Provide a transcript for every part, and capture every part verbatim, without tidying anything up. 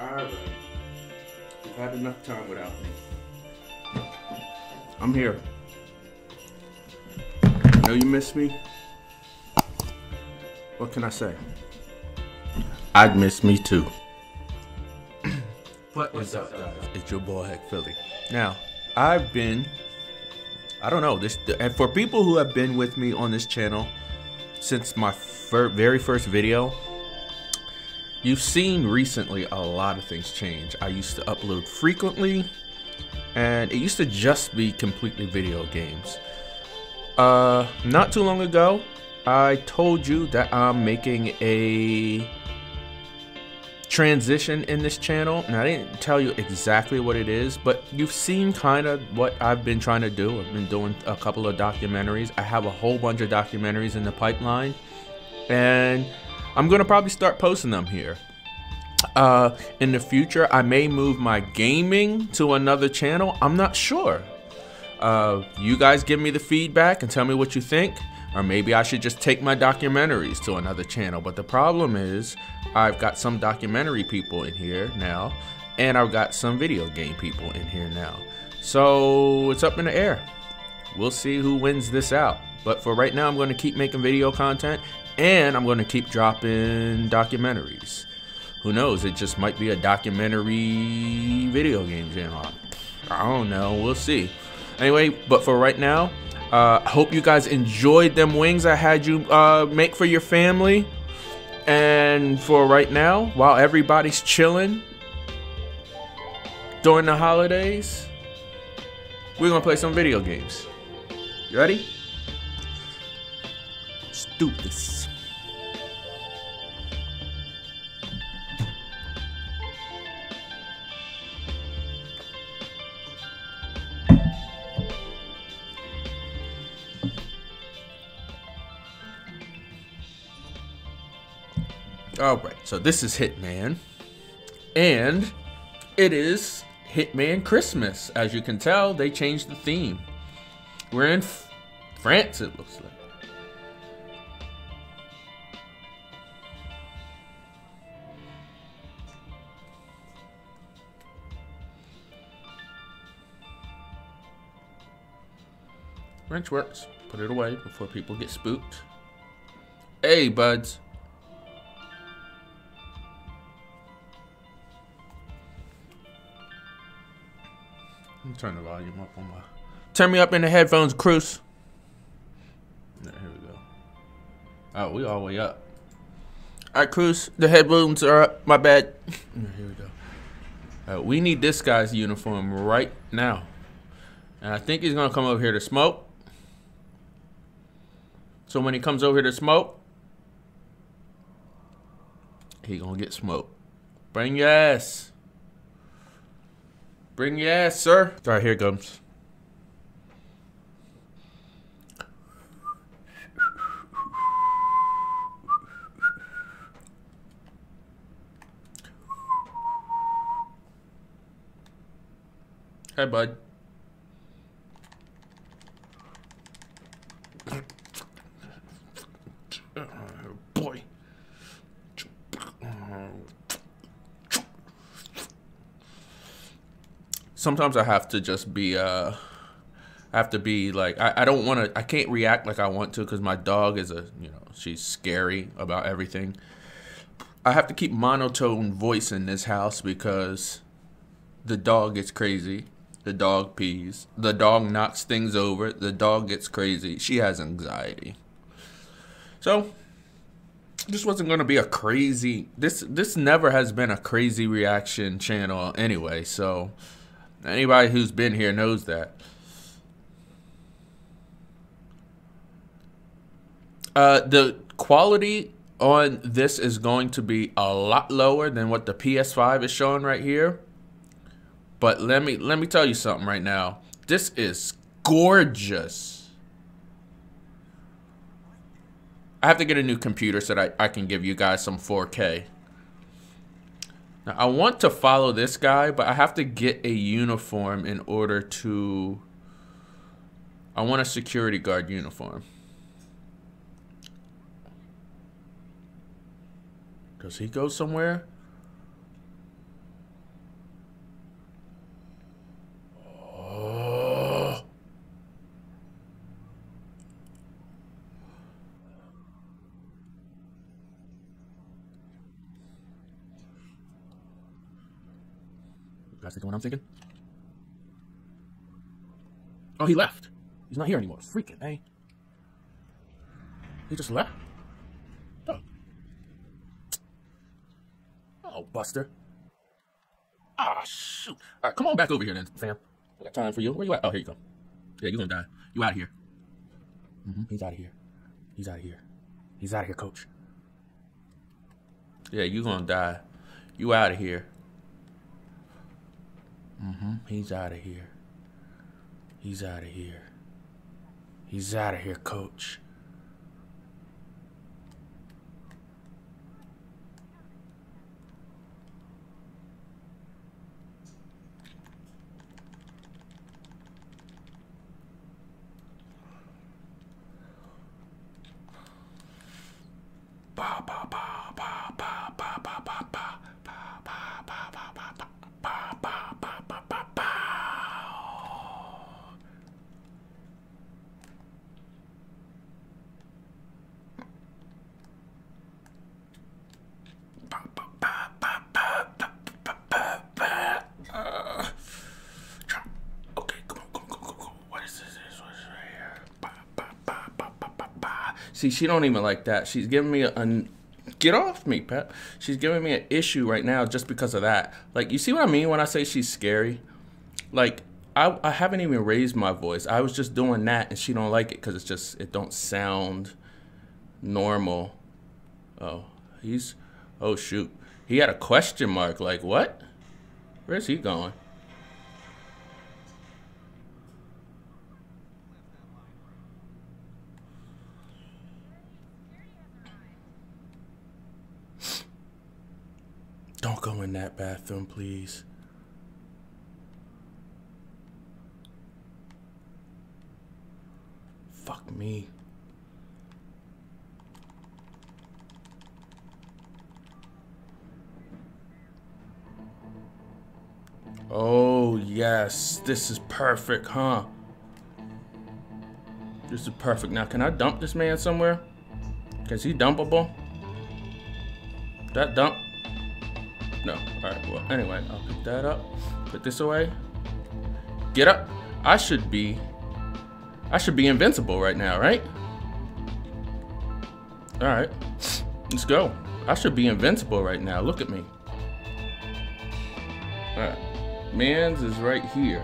Alright. You've had enough time without me. I'm here. I know you miss me. What can I say? I'd miss me too. What is up, guys? It's your boy Heck Philly. Now, I've been, I don't know, this for people who have been with me on this channel since my fir very first video, you've seen recently a lot of things change. I used to upload frequently, and it used to just be completely video games. Uh, not too long ago, I told you that I'm making a transition in this channel, and I didn't tell you exactly what it is, but you've seen kind of what I've been trying to do. I've been doing a couple of documentaries. I have a whole bunch of documentaries in the pipeline, and I'm gonna probably start posting them here. Uh, in the future, I may move my gaming to another channel. I'm not sure. Uh, you guys give me the feedback and tell me what you think. Or maybe I should just take my documentaries to another channel. But the problem is, I've got some documentary people in here now, and I've got some video game people in here now. So it's up in the air. We'll see who wins this out. But for right now, I'm going to keep making video content, and I'm going to keep dropping documentaries. Who knows? It just might be a documentary video game channel. I don't know. We'll see. Anyway, but for right now, I uh, hope you guys enjoyed them wings I had you uh, make for your family. And for right now, while everybody's chilling during the holidays, we're gonna play some video games. You ready? Let's do this. Alright, so this is Hitman, and it is Hitman Christmas. As you can tell, they changed the theme. We're in F France, it looks like. Wrench works. Put it away before people get spooked. Hey, buds. Turn the volume up on my. Turn me up in the headphones, Cruz. Nah, here we go. Oh, we all the way up. All right, Cruz, the headphones are up. My bad. Nah, here we go. Right, we need this guy's uniform right now, and I think he's gonna come over here to smoke. So when he comes over here to smoke, he gonna get smoked. Bring your ass. Bring your ass, sir. All right, here it comes. Hey, bud. Boy. Sometimes I have to just be, uh, I have to be like, I, I don't want to, I can't react like I want to because my dog is a, you know, she's scary about everything. I have to keep monotone voice in this house because the dog gets crazy. The dog pees. The dog knocks things over. The dog gets crazy. She has anxiety. So, this wasn't going to be a crazy, this, this never has been a crazy reaction channel anyway, so. Anybody who's been here knows that. Uh, the quality on this is going to be a lot lower than what the P S five is showing right here. But let me let me tell you something right now. This is gorgeous. I have to get a new computer so that I, I can give you guys some four K. Now, I want to follow this guy, but I have to get a uniform in order to... I want a security guard uniform. Does he go somewhere? You guys thinking what I'm thinking? Oh, he left. He's not here anymore. Freaking, eh? He just left? Oh. Oh, Buster. Ah, oh, shoot. All right, come on back over here then, fam. I got time for you. Where you at? Oh, here you go. Yeah, you're gonna die. You out of here. Mm-hmm. He's out of here. He's out of here. He's out of here, coach. Yeah, you're gonna die. You out of here. Mm-hmm. He's out of here. He's out of here. He's out of here, coach. See, she don't even like that. She's giving me a, a get off me, pet. She's giving me an issue right now just because of that. Like, you see what I mean when I say she's scary? Like, I, I haven't even raised my voice. I was just doing that, and she don't like it because it's just, it don't sound normal. Oh, he's, oh, shoot. He had a question mark. Like, what? Where's he going? Don't go in that bathroom, please. Fuck me. Oh, yes. This is perfect, huh? This is perfect. Now, can I dump this man somewhere? Is he dumpable? That dump? No. Alright, well, anyway, I'll pick that up. Put this away. Get up. I should be... I should be invincible right now, right? Alright. Let's go. I should be invincible right now. Look at me. Alright. Mans is right here.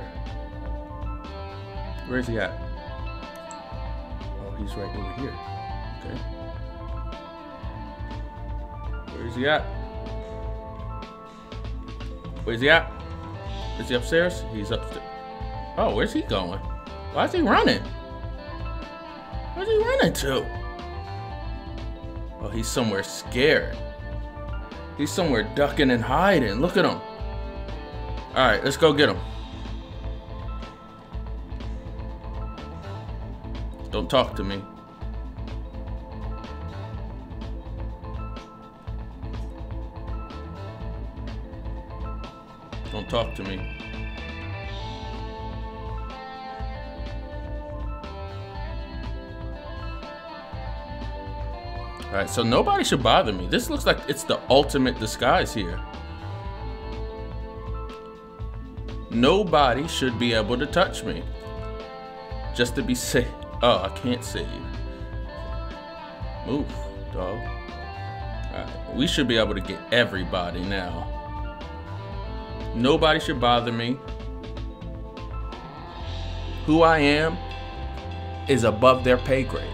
Where's he at? Oh, he's right over here. Okay. Where's he at? Where's he at? Is he upstairs? He's upstairs. Oh, where's he going? Why is he running? Where's he running to? Oh, he's somewhere scared. He's somewhere ducking and hiding. Look at him. All right, let's go get him. Don't talk to me. Don't talk to me. All right, so nobody should bother me. This looks like it's the ultimate disguise here. Nobody should be able to touch me. Just to be safe. Oh, I can't save you. Move, dog. All right, we should be able to get everybody now. Nobody should bother me. Who I am is above their pay grade.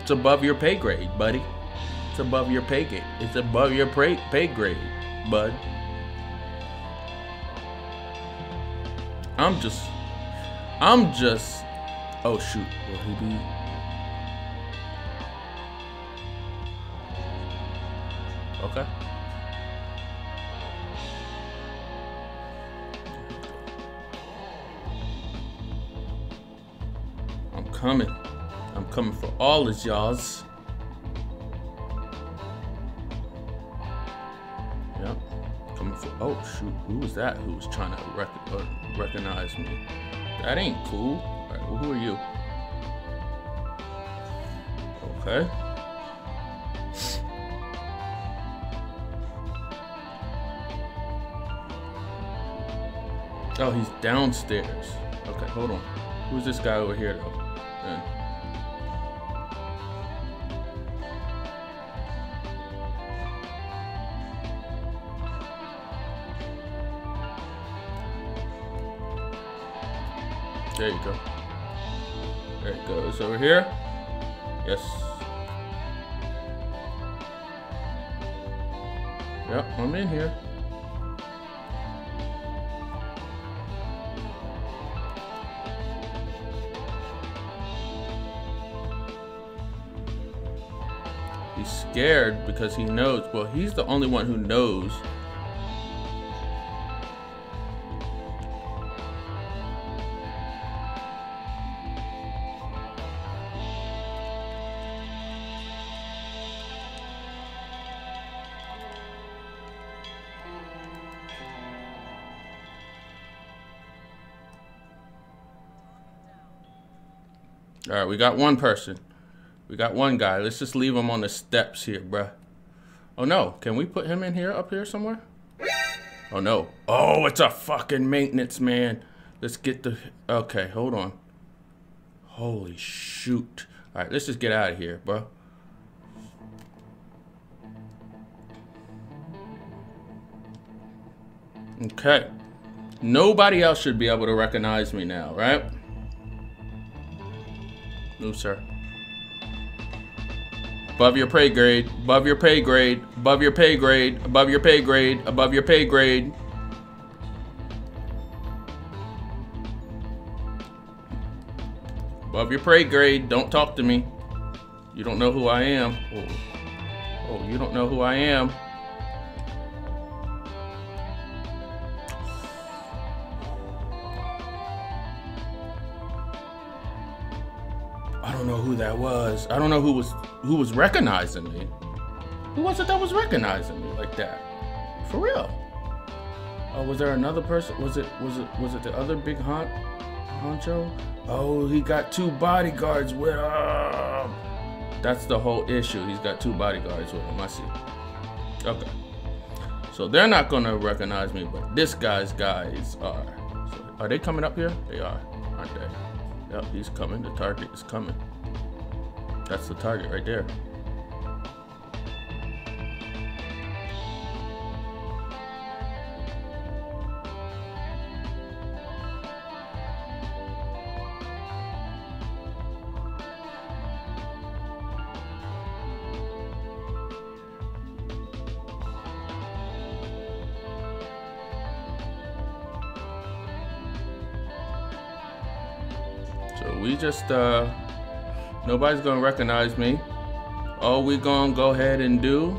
It's above your pay grade, buddy. It's above your pay grade. It's above your pay pay grade, bud. I'm just, I'm just, oh shoot, will he be? Okay. Coming. I'm coming for all of y'all's. Yep. Coming for. Oh shoot! Who was that? Who was trying to rec uh, recognize me? That ain't cool. All right, well, who are you? Okay. Oh, he's downstairs. Okay, hold on. Who's this guy over here, though? Man. There you go. There it goes. Over here? Yes. Yep, I'm in here. He's scared because he knows. Well, he's the only one who knows. All right, we got one person. We got one guy. Let's just leave him on the steps here, bruh. Oh, no. Can we put him in here, up here somewhere? Oh, no. Oh, it's a fucking maintenance man. Let's get the... Okay, hold on. Holy shoot. All right, let's just get out of here, bro. Okay. Nobody else should be able to recognize me now, right? Move, sir. Above your pay grade, above your pay grade, above your pay grade, above your pay grade, above your pay grade. Above your pay grade, don't talk to me. You don't know who I am. Oh, oh you don't know who I am. I don't know who that was. I don't know who was who was recognizing me. Who was it that was recognizing me like that? For real. Oh, was there another person? Was it was it was it the other big hon honcho? Oh, he got two bodyguards with him. That's the whole issue. He's got two bodyguards with him. I see. Okay. So they're not gonna recognize me, but this guy's guys are. So are they coming up here? They are, aren't they? Yep, he's coming. The target is coming. That's the target right there. We just, uh, nobody's gonna recognize me. All we gonna go ahead and do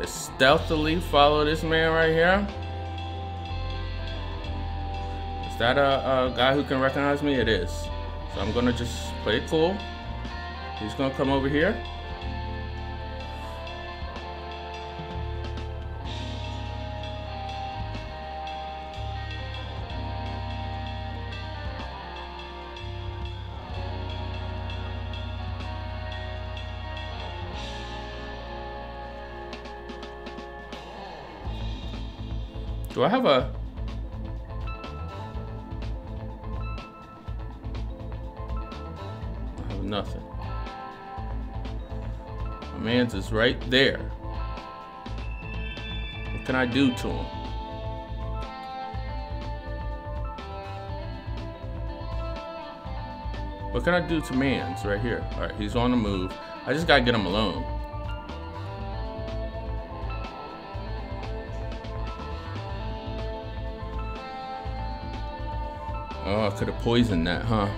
is stealthily follow this man right here. Is that a, a guy who can recognize me? It is. So I'm gonna just play it cool. He's gonna come over here. Do I have a... I have nothing. My man's is right there. What can I do to him? What can I do to man's right here? All right, he's on the move. I just gotta get him alone. Oh, I could have poisoned that, huh?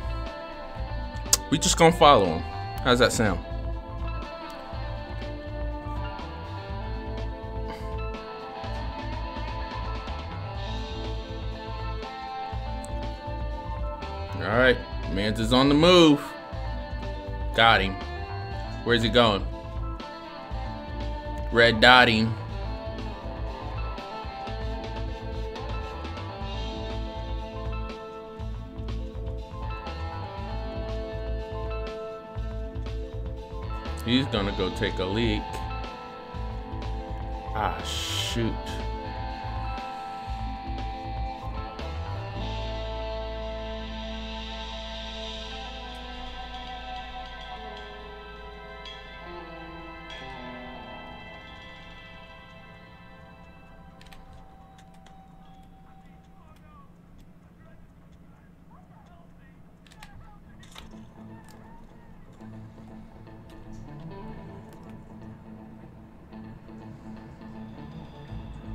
We just gonna follow him. How's that sound? All right, man's is on the move. Got him. Where's he going? Red dot him. He's gonna go take a leak. Ah, shoot.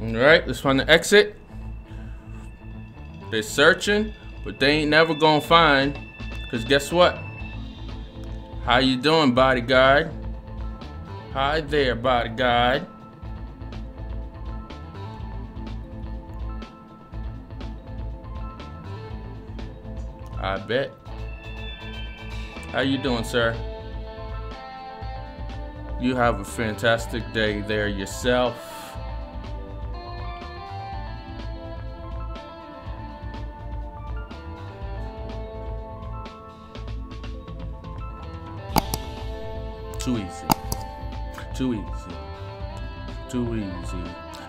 All right, let's find the exit. They're searching, but they ain't never gonna find, because guess what? How you doing, bodyguard? Hi there, bodyguard. I bet. How you doing, sir? You have a fantastic day there yourself. Too easy. Too easy. Too easy.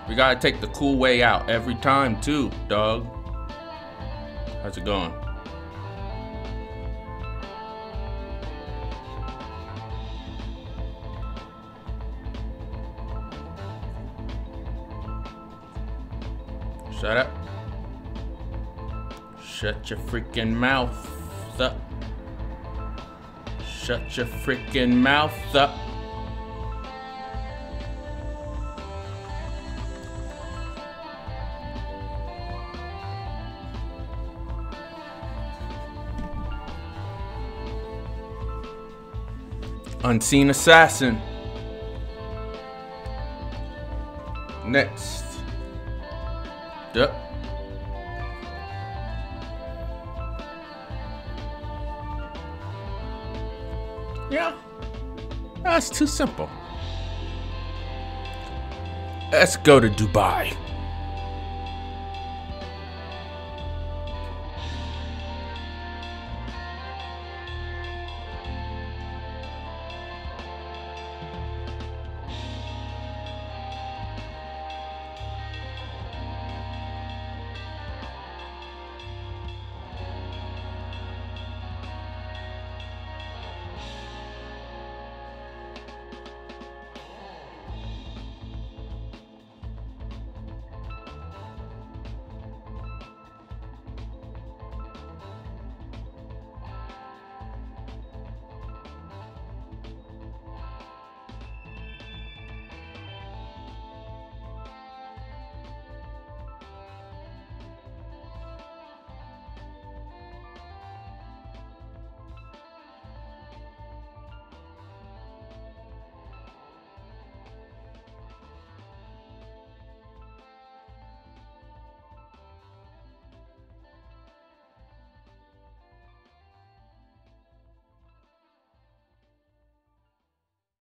We gotta take the cool way out every time too, dog. How's it going? Shut up. Shut your freaking mouth up. Shut your freaking mouth up. Unseen assassin. Next. Yep. Yeah, that's too simple. Let's go to Dubai.